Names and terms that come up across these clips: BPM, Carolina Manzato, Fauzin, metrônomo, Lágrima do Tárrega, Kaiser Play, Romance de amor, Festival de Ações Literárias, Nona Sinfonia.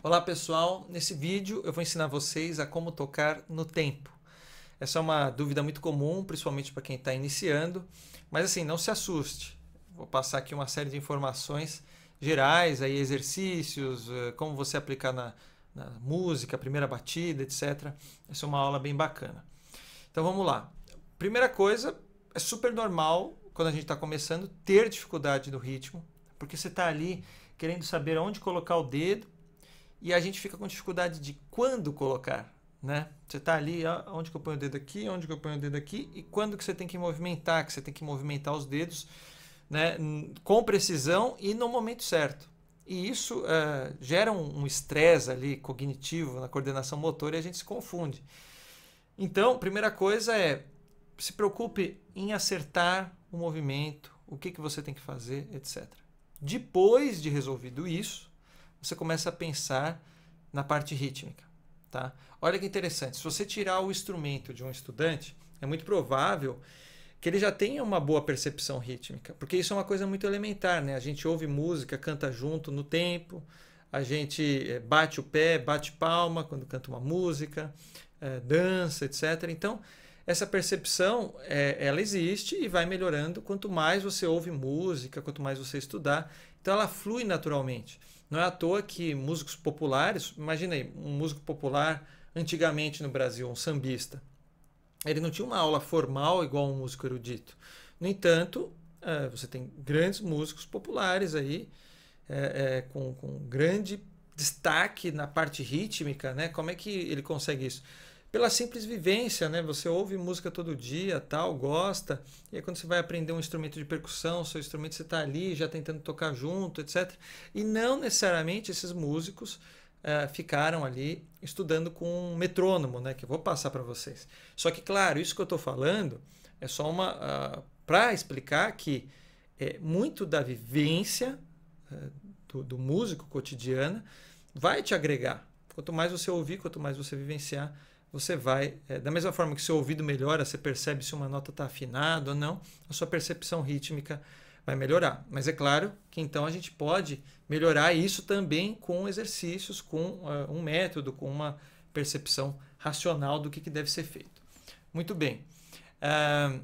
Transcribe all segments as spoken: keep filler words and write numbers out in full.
Olá pessoal, nesse vídeo eu vou ensinar vocês a como tocar no tempo. Essa é uma dúvida muito comum, principalmente para quem está iniciando, mas assim, não se assuste. Vou passar aqui uma série de informações gerais, aí exercícios, como você aplicar na, na música, primeira batida, etcétera. Essa é uma aula bem bacana. Então vamos lá. Primeira coisa, é super normal, quando a gente está começando, ter dificuldade no ritmo, porque você está ali querendo saber onde colocar o dedo, e a gente fica com dificuldade de quando colocar, né? Você está ali, ó, onde que eu ponho o dedo aqui, onde que eu ponho o dedo aqui, e quando que você tem que movimentar, que você tem que movimentar os dedos, né, com precisão e no momento certo. E isso uh, gera um estresse ali cognitivo na coordenação motora e a gente se confunde. Então, primeira coisa é, se preocupe em acertar o movimento, o que que você tem que fazer, etcétera. Depois de resolvido isso, você começa a pensar na parte rítmica, tá? Olha que interessante, se você tirar o instrumento de um estudante, é muito provável que ele já tenha uma boa percepção rítmica, porque isso é uma coisa muito elementar, né? A gente ouve música, canta junto no tempo, a gente bate o pé, bate palma quando canta uma música, é, dança, etcétera. Então, essa percepção, é, ela existe e vai melhorando quanto mais você ouve música, quanto mais você estudar, então ela flui naturalmente. Não é à toa que músicos populares, imagina aí, um músico popular antigamente no Brasil, um sambista, ele não tinha uma aula formal igual um músico erudito. No entanto, você tem grandes músicos populares aí, é, é, com, com grande destaque na parte rítmica, né? Como é que ele consegue isso? Pela simples vivência, né? Você ouve música todo dia, tal, gosta, e aí quando você vai aprender um instrumento de percussão, seu instrumento você está ali, já tentando tocar junto, etcétera. E não necessariamente esses músicos uh, ficaram ali estudando com um metrônomo, né? Que eu vou passar para vocês. Só que, claro, isso que eu estou falando é só uma... Uh, para explicar que é, muito da vivência uh, do, do músico cotidiana vai te agregar. Quanto mais você ouvir, quanto mais você vivenciar, você vai, é, da mesma forma que seu ouvido melhora, você percebe se uma nota está afinada ou não, a sua percepção rítmica vai melhorar. Mas é claro que então a gente pode melhorar isso também com exercícios, com uh, um método, com uma percepção racional do que, que deve ser feito. Muito bem. Uh,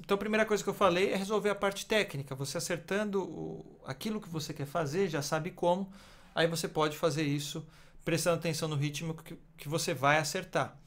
então a primeira coisa que eu falei é resolver a parte técnica. Você acertando o, aquilo que você quer fazer, já sabe como, aí você pode fazer isso prestando atenção no ritmo que, que você vai acertar.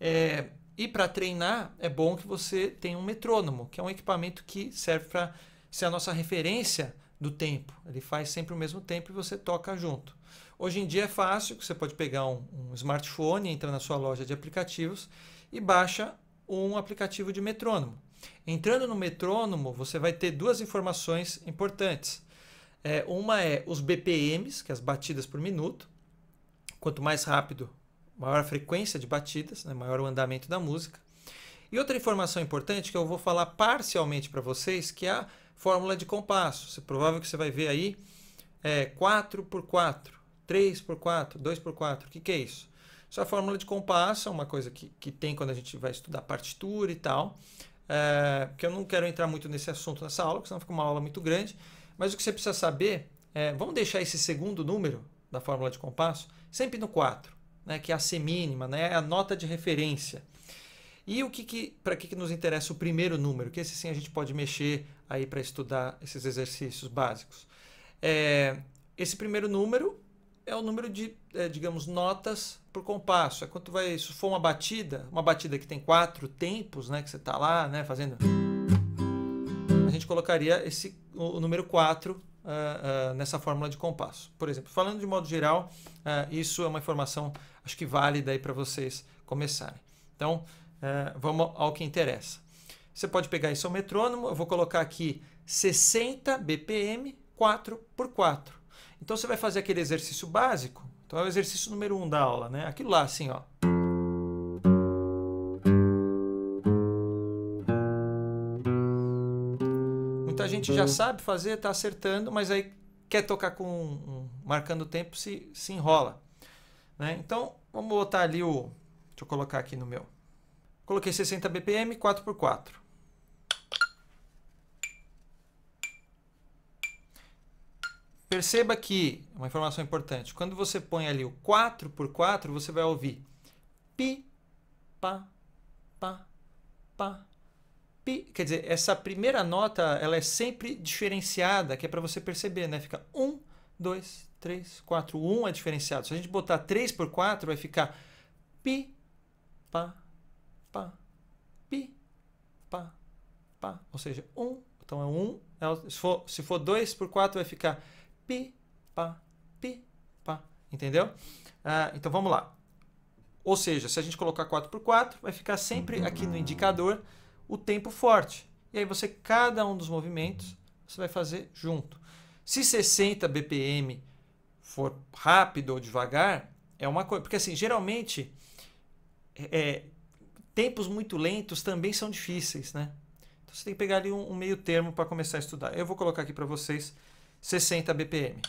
É, e para treinar, é bom que você tenha um metrônomo, que é um equipamento que serve para ser a nossa referência do tempo. Ele faz sempre o mesmo tempo e você toca junto. Hoje em dia é fácil, você pode pegar um, um smartphone, entra na sua loja de aplicativos e baixa um aplicativo de metrônomo. Entrando no metrônomo, você vai ter duas informações importantes. É, uma é os B P Ms, que é as batidas por minuto. Quanto mais rápido, maior a frequência de batidas, né? Maior o andamento da música. E outra informação importante que eu vou falar parcialmente para vocês, que é a fórmula de compasso. É provável que você vai ver aí é, quatro por quatro, três por quatro, dois por quatro, o que, que é isso? Isso é a fórmula de compasso, é uma coisa que, que tem quando a gente vai estudar partitura e tal, é, que eu não quero entrar muito nesse assunto nessa aula, porque senão fica uma aula muito grande, mas o que você precisa saber, é, vamos deixar esse segundo número da fórmula de compasso sempre no quatro, né, que é a semínima, né, é a nota de referência. E o que que, para que que nos interessa o primeiro número? Que esse sim a gente pode mexer aí para estudar esses exercícios básicos. É, esse primeiro número é o número de, é, digamos, notas por compasso. É quanto vai, se for uma batida, uma batida que tem quatro tempos, né, que você está lá, né, fazendo, a gente colocaria esse, o, o número quatro. Uh, uh, nessa fórmula de compasso, por exemplo. Falando de modo geral, uh, isso é uma informação, acho que válida aí para vocês começarem. Então, uh, vamos ao que interessa. Você pode pegar aí seu metrônomo, eu vou colocar aqui sessenta B P M, quatro por quatro. Então, você vai fazer aquele exercício básico, então é o exercício número um da aula, né? Aquilo lá, assim, ó. A gente já sabe fazer, está acertando, mas aí quer tocar com um, marcando o tempo, se, se enrola, né? Então, vamos botar ali o... Deixa eu colocar aqui no meu. Coloquei sessenta B P M, quatro por quatro. Perceba que, uma informação importante, quando você põe ali o quatro por quatro, você vai ouvir pi, pá, pá, pá, pi. Quer dizer, essa primeira nota ela é sempre diferenciada, que é para você perceber, né? Fica um, dois, três, quatro, um é diferenciado. Se a gente botar três por quatro, vai ficar pi, pá, pá, pi, pá, pá. Ou seja, um, então é um. Se for, se for dois por quatro, vai ficar pi, pá, pi, pá. Entendeu? Ah, então vamos lá. Ou seja, se a gente colocar quatro por quatro, vai ficar sempre aqui no indicador o tempo forte. E aí você, cada um dos movimentos, você vai fazer junto. Se sessenta B P M for rápido ou devagar, é uma coisa. Porque assim, geralmente, é, tempos muito lentos também são difíceis, né? Então você tem que pegar ali um, um meio termo para começar a estudar. Eu vou colocar aqui para vocês sessenta B P M.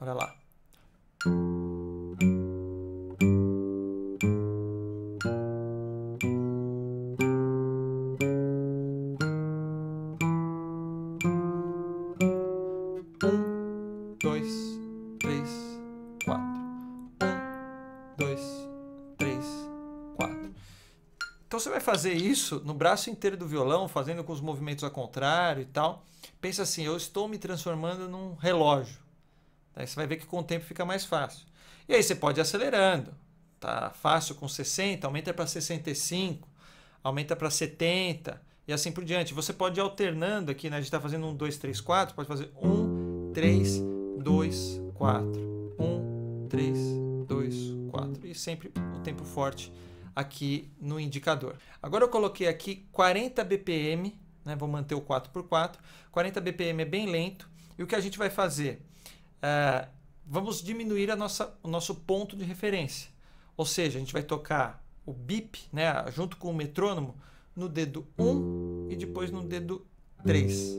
Olha lá. Você vai fazer isso no braço inteiro do violão, fazendo com os movimentos ao contrário e tal. Pensa assim, eu estou me transformando num relógio. Aí você vai ver que com o tempo fica mais fácil. E aí você pode ir acelerando. Tá fácil com sessenta, aumenta para sessenta e cinco, aumenta para setenta e assim por diante. Você pode ir alternando aqui, né? A gente está fazendo um, dois, três, quatro, pode fazer um, três, dois, quatro, um, três, dois, quatro. E sempre o tempo forte aqui no indicador. Agora eu coloquei aqui quarenta B P M, né? Vou manter o quatro por quatro. quarenta B P M é bem lento. E o que a gente vai fazer? Uh, vamos diminuir a nossa, o nosso ponto de referência. Ou seja, a gente vai tocar o bip, né? Junto com o metrônomo, no dedo um e depois no dedo três.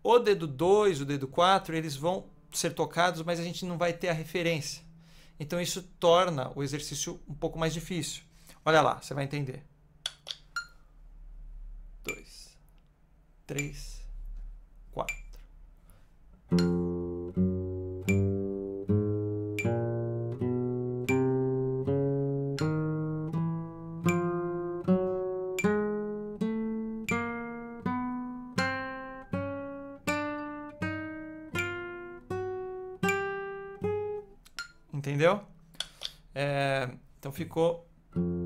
O dedo dois, o dedo quatro, eles vão ser tocados, mas a gente não vai ter a referência. Então isso torna o exercício um pouco mais difícil. Olha lá, você vai entender. Dois, três, quatro. Entendeu? É, então ficou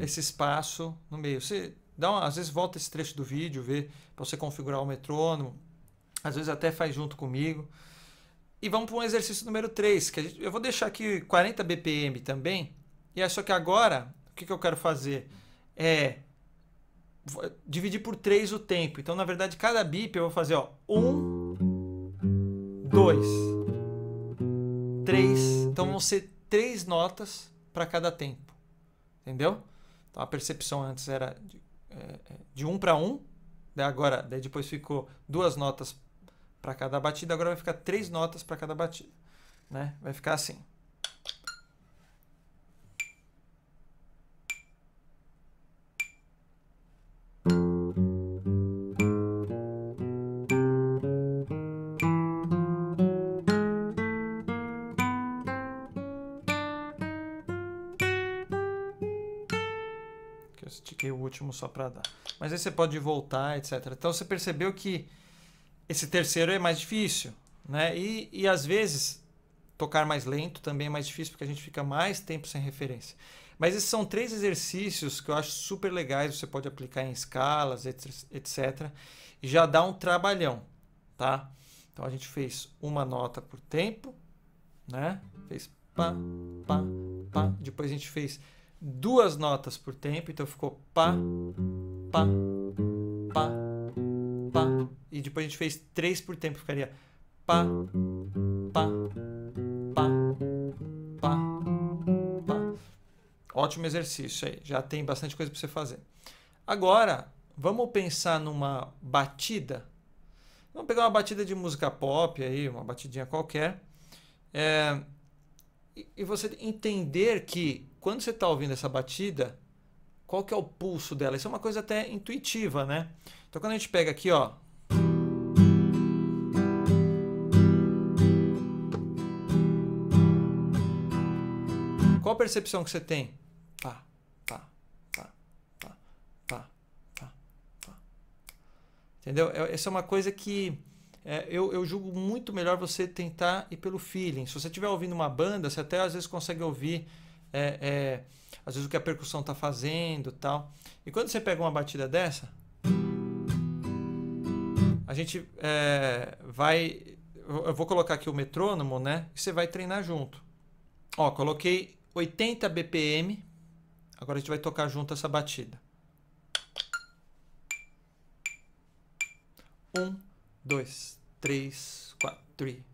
esse espaço no meio. Você dá uma, às vezes volta esse trecho do vídeo, vê para você configurar o metrônomo, às vezes até faz junto comigo. E vamos para um exercício número três, que a gente, eu vou deixar aqui quarenta B P M também, e é só que agora, o que, que eu quero fazer? É dividir por três o tempo. Então, na verdade, cada bip eu vou fazer, ó, um, dois, três. Então, vão ser três notas para cada tempo. Entendeu? Então a percepção antes era de, é, de um para um, daí agora, daí depois ficou duas notas para cada batida, agora vai ficar três notas para cada batida, né? Vai ficar assim. Estiquei o último só para dar. Mas aí você pode voltar, etcétera. Então você percebeu que esse terceiro é mais difícil, né? E, e às vezes tocar mais lento também é mais difícil porque a gente fica mais tempo sem referência. Mas esses são três exercícios que eu acho super legais. Você pode aplicar em escalas, etcétera. E já dá um trabalhão, tá? Então a gente fez uma nota por tempo, né? Fez pá, pá, pá. Depois a gente fez duas notas por tempo, então ficou pá, pá, pá, pá. E depois a gente fez três por tempo, ficaria pá, pá, pá, pá, pá. Ótimo exercício aí, já tem bastante coisa para você fazer. Agora, vamos pensar numa batida. Vamos pegar uma batida de música pop aí, uma batidinha qualquer. É... E você entender que quando você está ouvindo essa batida, qual que é o pulso dela? Isso é uma coisa até intuitiva, né? Então quando a gente pega aqui, ó, Qual a percepção que você tem? Pá, pá, pá, pá, pá, pá, pá. Entendeu? Essa é uma coisa que é, eu, eu julgo muito melhor você tentar ir pelo feeling. Se você estiver ouvindo uma banda, você até às vezes consegue ouvir é, é, às vezes o que a percussão está fazendo e tal. E quando você pega uma batida dessa, a gente é, vai... Eu vou colocar aqui o metrônomo, né? E você vai treinar junto. Ó, coloquei oitenta B P M. Agora a gente vai tocar junto essa batida. Um, dois, três, quatro e...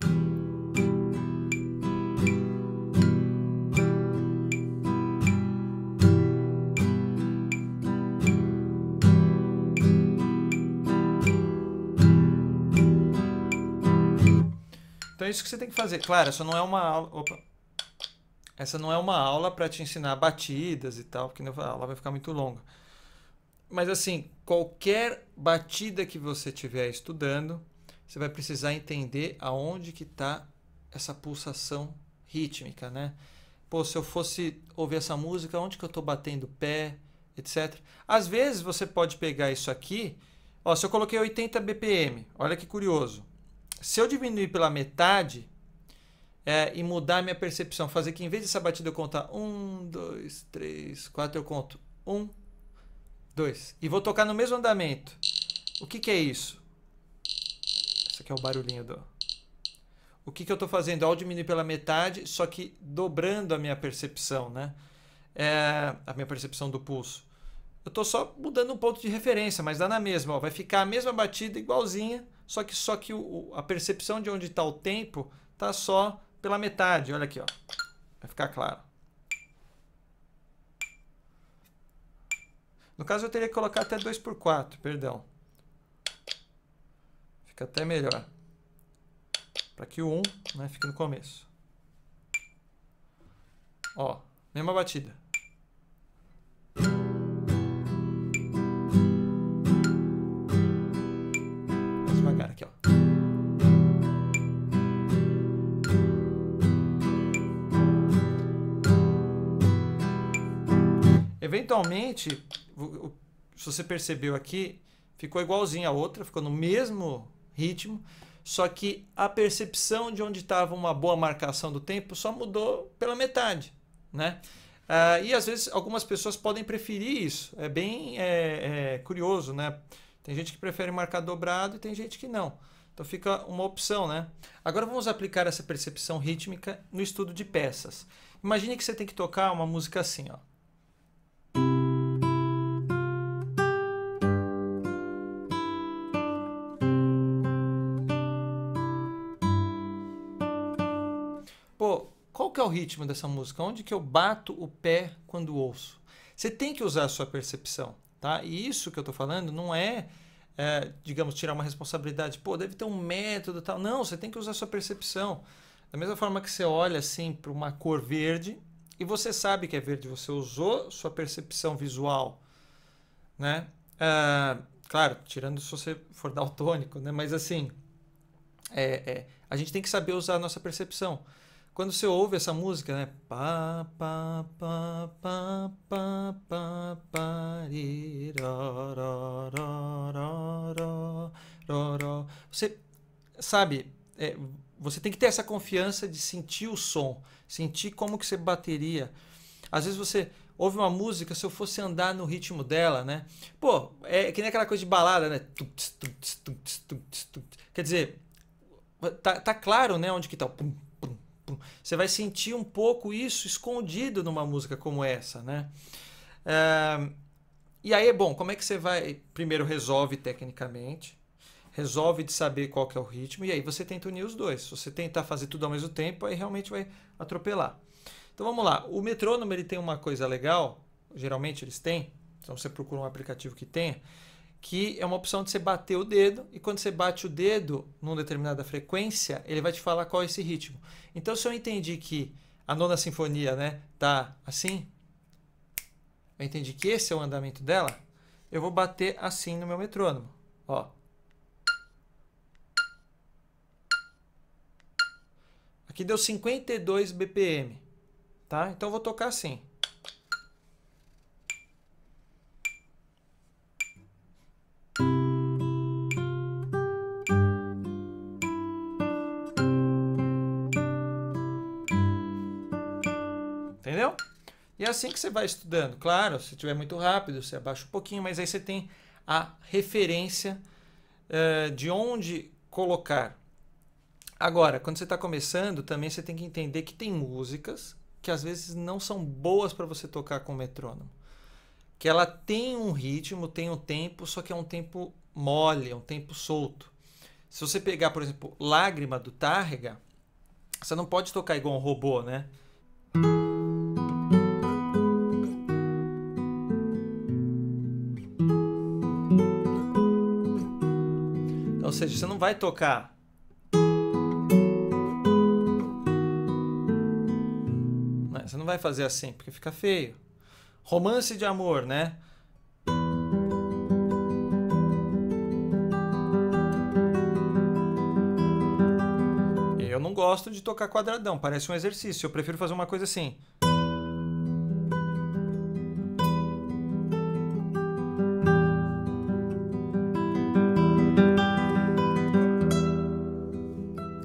Então é isso que você tem que fazer. Claro, isso não é uma aula... Opa. Essa não é uma aula para te ensinar batidas e tal, porque a aula vai ficar muito longa. Mas assim, qualquer batida que você estiver estudando, você vai precisar entender aonde que está essa pulsação rítmica, né? Pô, se eu fosse ouvir essa música, onde que eu estou batendo o pé, etcétera. Às vezes você pode pegar isso aqui, ó, se eu coloquei oitenta B P M, olha que curioso. Se eu diminuir pela metade... É, e mudar a minha percepção, fazer que em vez dessa batida eu contar um, dois, três, quatro, eu conto um, dois. E vou tocar no mesmo andamento. O que que é isso? Isso aqui é o barulhinho do... O que que eu estou fazendo? Ao diminuir pela metade, só que dobrando a minha percepção, né? É, a minha percepção do pulso. Eu estou só mudando um ponto de referência, mas dá na mesma. Ó. Vai ficar a mesma batida igualzinha, só que, só que o, a percepção de onde está o tempo está só... pela metade, olha aqui, ó. Vai ficar claro. No caso, eu teria que colocar até dois por quatro, perdão. Fica até melhor. Para que o um, né, fique no começo. Ó, mesma batida. Mais devagar aqui, ó. Eventualmente, se você percebeu aqui, ficou igualzinho a outra, ficou no mesmo ritmo, só que a percepção de onde estava uma boa marcação do tempo só mudou pela metade, né? Ah, e às vezes algumas pessoas podem preferir isso, é bem é, é, curioso, né? Tem gente que prefere marcar dobrado e tem gente que não, então fica uma opção, né? Agora vamos aplicar essa percepção rítmica no estudo de peças. Imagine que você tem que tocar uma música assim, ó. Qual que é o ritmo dessa música? Onde que eu bato o pé quando ouço? Você tem que usar a sua percepção, tá? E isso que eu tô falando não é, é, digamos, tirar uma responsabilidade. Pô, deve ter um método e tal. Não, você tem que usar a sua percepção. Da mesma forma que você olha, assim, para uma cor verde e você sabe que é verde. Você usou sua percepção visual, né? Ah, claro, tirando se você for daltônico, né? Mas, assim, é, é, a gente tem que saber usar a nossa percepção. Quando você ouve essa música, né? Pá, pá, pá, pá, pá, pá, pá, ri, ró, ró, ró, ró, ró, ró, ró. Você sabe, é, você tem que ter essa confiança de sentir o som, sentir como que você bateria. Às vezes você ouve uma música, se eu fosse andar no ritmo dela, né? Pô, é que nem aquela coisa de balada, né? Quer dizer, tá, tá claro, né? Onde que tá o pum. Você vai sentir um pouco isso escondido numa música como essa, né? É, e aí, bom, como é que você vai... Primeiro resolve tecnicamente, resolve de saber qual que é o ritmo, e aí você tenta unir os dois. Se você tentar fazer tudo ao mesmo tempo, aí realmente vai atropelar. Então vamos lá, o metrônomo ele tem uma coisa legal, geralmente eles têm, então você procura um aplicativo que tenha, que é uma opção de você bater o dedo, e quando você bate o dedo numa determinada frequência, ele vai te falar qual é esse ritmo. Então, se eu entendi que a nona sinfonia, né, tá assim, eu entendi que esse é o andamento dela, eu vou bater assim no meu metrônomo, ó. Aqui deu cinquenta e dois B P M. tá? Então eu vou tocar assim. Entendeu? E é assim que você vai estudando. Claro, se tiver muito rápido, você abaixa um pouquinho, mas aí você tem a referência uh, de onde colocar. Agora, quando você está começando, também você tem que entender que tem músicas que às vezes não são boas para você tocar com o metrônomo. Que ela tem um ritmo, tem um tempo, só que é um tempo mole, é um tempo solto. Se você pegar, por exemplo, Lágrima do Tárrega, você não pode tocar igual um robô, né? Ou seja, você não vai tocar... Você não vai fazer assim, porque fica feio. Romance de Amor, né? Eu não gosto de tocar quadradão, parece um exercício. Eu prefiro fazer uma coisa assim.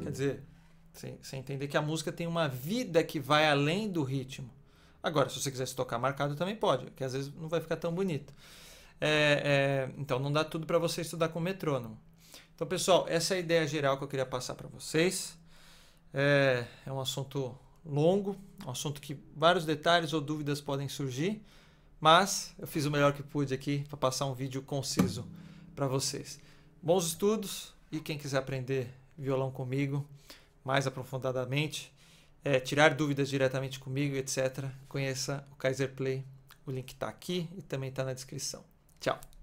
Quer dizer... Você entender que a música tem uma vida que vai além do ritmo. Agora, se você quiser se tocar marcado, também pode, que às vezes não vai ficar tão bonito. É, é, então, não dá tudo para você estudar com metrônomo. Então, pessoal, essa é a ideia geral que eu queria passar para vocês. É, é um assunto longo, um assunto que vários detalhes ou dúvidas podem surgir, mas eu fiz o melhor que pude aqui para passar um vídeo conciso para vocês. Bons estudos, e quem quiser aprender violão comigo, mais aprofundadamente, é, tirar dúvidas diretamente comigo, etcétera, conheça o Kaiser Play. O link está aqui e também está na descrição. Tchau!